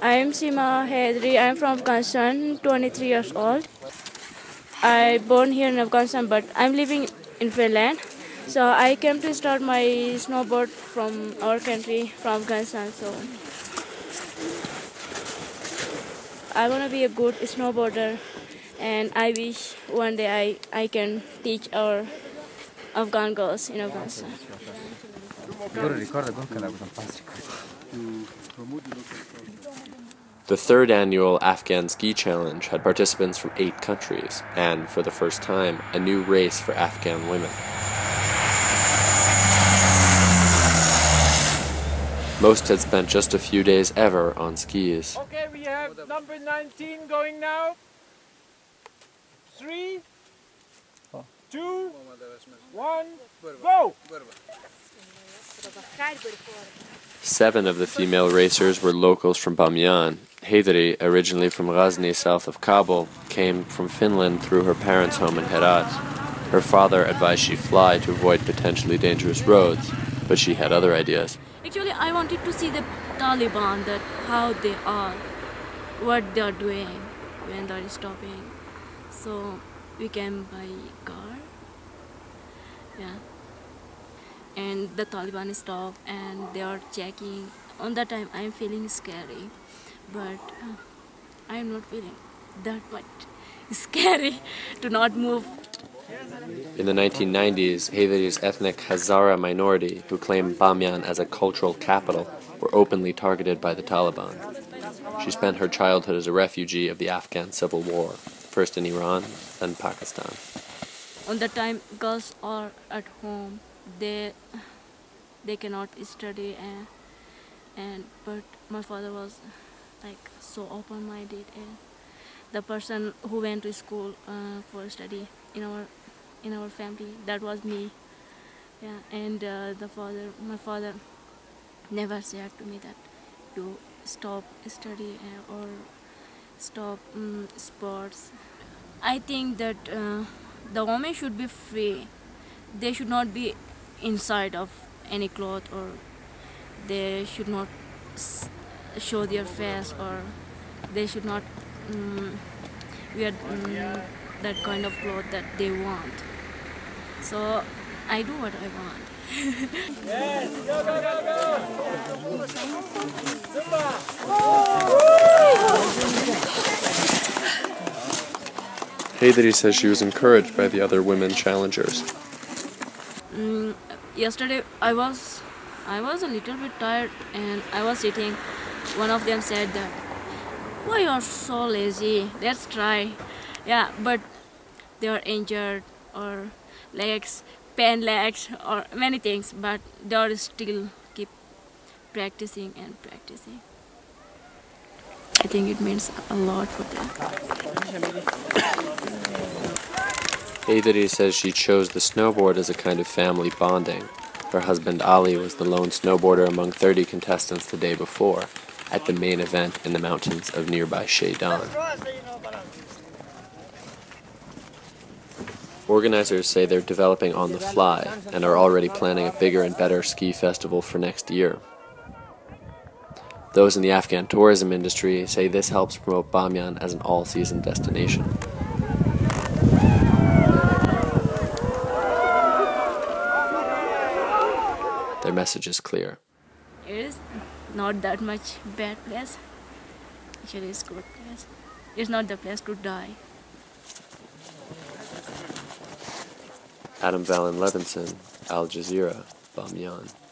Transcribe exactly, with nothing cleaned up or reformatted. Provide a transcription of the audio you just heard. I am Sima Haidari. I am from Afghanistan, twenty-three years old. I born here in Afghanistan, but I'm living in Finland. So I came to start my snowboard from our country, from Afghanistan. So I want to be a good snowboarder, and I wish one day I, I can teach our Afghan girls in Afghanistan. The third annual Afghan Ski Challenge had participants from eight countries, and for the first time, a new race for Afghan women. Most had spent just a few days ever on skis. Okay, we have number nineteen going now. Three, two, one, go! Seven of the female racers were locals from Bamyan. Haidari, originally from Ghazni south of Kabul, came from Finland through her parents' home in Herat. Her father advised she fly to avoid potentially dangerous roads, but she had other ideas. Actually, I wanted to see the Taliban, that how they are, what they are doing when they are stopping. So we came by car, yeah. And the Taliban stopped and they are checking. On that time, I am feeling scary, but uh, I am not feeling that much scary to not move. In the nineteen nineties, Haidari's ethnic Hazara minority, who claimed Bamyan as a cultural capital, were openly targeted by the Taliban. She spent her childhood as a refugee of the Afghan Civil War, first in Iran, then Pakistan. On that time, girls are at home. They, they cannot study, and, and but my father was like so open-minded, and the person who went to school uh, for study in our in our family, that was me, yeah. And uh, the father, my father, never said to me that you stop study or stop um, sports. I think that uh, the women should be free. They should not be inside of any cloth, or they should not show their face, or they should not um, wear um, that kind of cloth that they want. So I do what I want. Yes, go, go, go, go. Haidari says she was encouraged by the other women challengers. Mm, yesterday I was I was a little bit tired, and I was sitting. One of them said that, "Why you're so lazy? Let's try." Yeah, but they are injured, or legs, pain legs, or many things, but they are still keep practicing and practicing. I think it means a lot for them. Haidari says she chose the snowboard as a kind of family bonding. Her husband Ali was the lone snowboarder among thirty contestants the day before, at the main event in the mountains of nearby Shaidan. Organizers say they're developing on the fly and are already planning a bigger and better ski festival for next year. Those in the Afghan tourism industry say this helps promote Bamyan as an all-season destination. Their message is clear. It is not that much bad place. Actually, it's good place. It's not the place to die. Adam Valen Levinson, Al Jazeera, Bamyan.